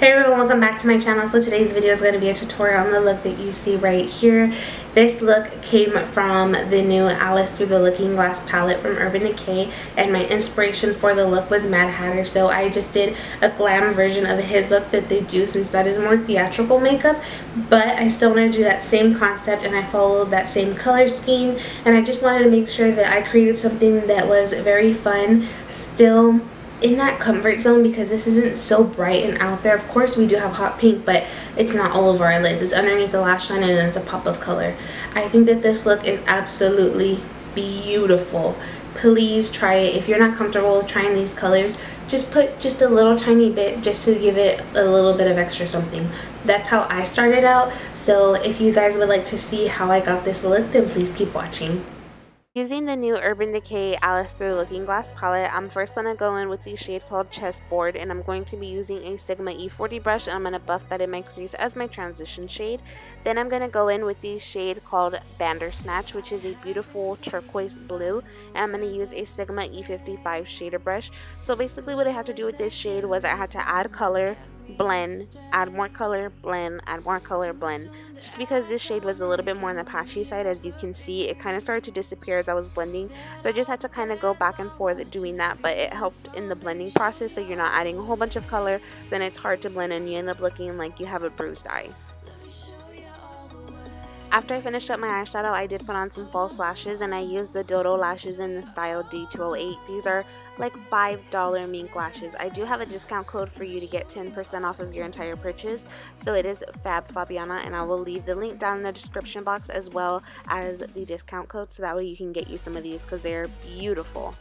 Hey everyone, welcome back to my channel. So today's video is going to be a tutorial on the look that you see right here. This look came from the new Alice Through the Looking Glass palette from Urban Decay, and my inspiration for the look was Mad Hatter. So I just did a glam version of his look that they do, since that is more theatrical makeup, but I still wanted to do that same concept and I followed that same color scheme, and I just wanted to make sure that I created something that was very fun, still in that comfort zone, because this isn't so bright and out there. Of course we do have hot pink, but it's not all over our lids. It's underneath the lash line and it's a pop of color. I think that this look is absolutely beautiful. Please try it. If you're not comfortable with trying these colors, just put just a little tiny bit just to give it a little bit of extra something. That's how I started out. So if you guys would like to see how I got this look, then please keep watching. Using the new Urban Decay Alice Through Looking Glass palette, I'm first going to go in with the shade called Checkerboard, and I'm going to be using a Sigma E40 brush, and I'm going to buff that in my crease as my transition shade. Then I'm going to go in with the shade called Bandersnatch, which is a beautiful turquoise blue, and I'm going to use a Sigma E55 shader brush. So basically what I had to do with this shade was I had to add color, blend, add more color, blend, add more color, blend, just because this shade was a little bit more on the patchy side. As you can see, it kind of started to disappear as I was blending, so I just had to kind of go back and forth doing that, but it helped in the blending process, so you're not adding a whole bunch of color, then it's hard to blend and you end up looking like you have a bruised eye. After I finished up my eyeshadow, I did put on some false lashes, and I used the Dodo lashes in the style D208. These are like $5 mink lashes. I do have a discount code for you to get 10% off of your entire purchase, so it is FabFabiana, and I will leave the link down in the description box as well as the discount code, so that way you can get you some of these because they're beautiful.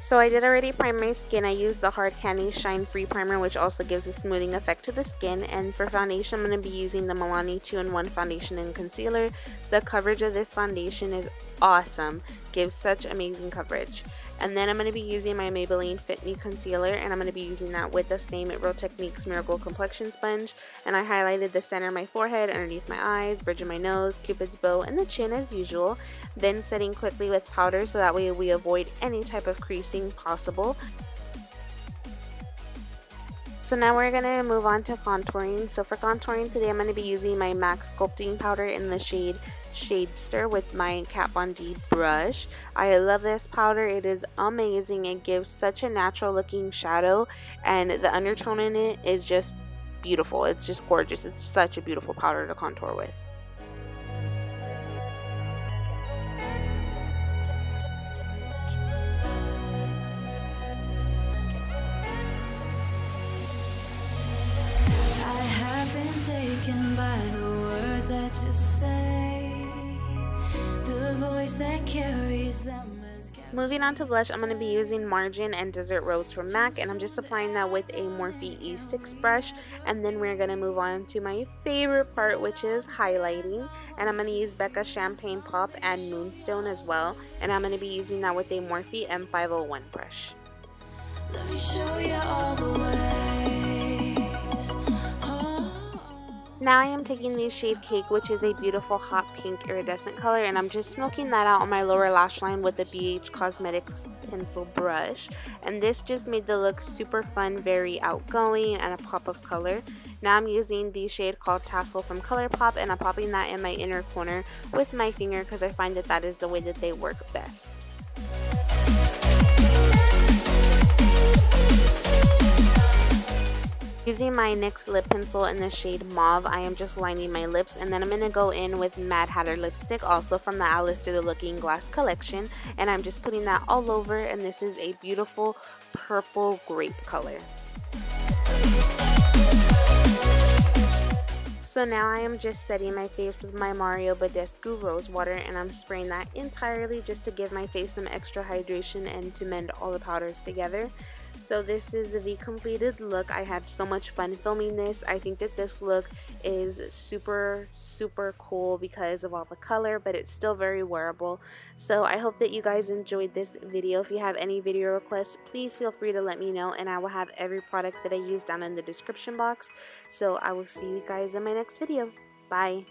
So I did already prime my skin. I used the Hard Candy Shine Free Primer, which also gives a smoothing effect to the skin. And for foundation, I'm going to be using the Milani 2-in-1 Foundation and Concealer. The coverage of this foundation is awesome. Gives such amazing coverage. And then I'm going to be using my Maybelline Fit Me Concealer, and I'm going to be using that with the same Real Techniques Miracle Complexion Sponge. And I highlighted the center of my forehead, underneath my eyes, bridge of my nose, Cupid's bow, and the chin as usual. Then setting quickly with powder, so that way we avoid any type of creasing possible. So now we're going to move on to contouring. So for contouring today, I'm going to be using my MAC Sculpting Powder in the shade Shadester with my Kat Von D brush. I love this powder. It is amazing. It gives such a natural looking shadow, and the undertone in it is just beautiful. It's just gorgeous. It's such a beautiful powder to contour with. I have been taken by the words that you say. The voice that carries them is... Moving on to blush, I'm going to be using Margin and Desert Rose from MAC, and I'm just applying that with a Morphe E6 brush. And then we're going to move on to my favorite part, which is highlighting, and I'm going to use Becca Champagne Pop and Moonstone as well, and I'm going to be using that with a Morphe M501 brush. Let me show you all the ways. Now I am taking the shade Cake, which is a beautiful hot pink iridescent color, and I'm just smoking that out on my lower lash line with the BH Cosmetics pencil brush. And this just made the look super fun, very outgoing, and a pop of color. Now I'm using the shade called Tassel from Colourpop, and I'm popping that in my inner corner with my finger, because I find that that is the way that they work best. Using my NYX lip pencil in the shade Mauve, I am just lining my lips, and then I'm going to go in with Mad Hatter lipstick, also from the Alice Through the Looking Glass collection, and I'm just putting that all over, and this is a beautiful purple grape color. So now I am just setting my face with my Mario Badescu Rose Water, and I'm spraying that entirely just to give my face some extra hydration and to mend all the powders together. So this is the completed look. I had so much fun filming this. I think that this look is super cool because of all the color, but it's still very wearable. So I hope that you guys enjoyed this video. If you have any video requests, please feel free to let me know, and I will have every product that I use down in the description box. So I will see you guys in my next video. Bye.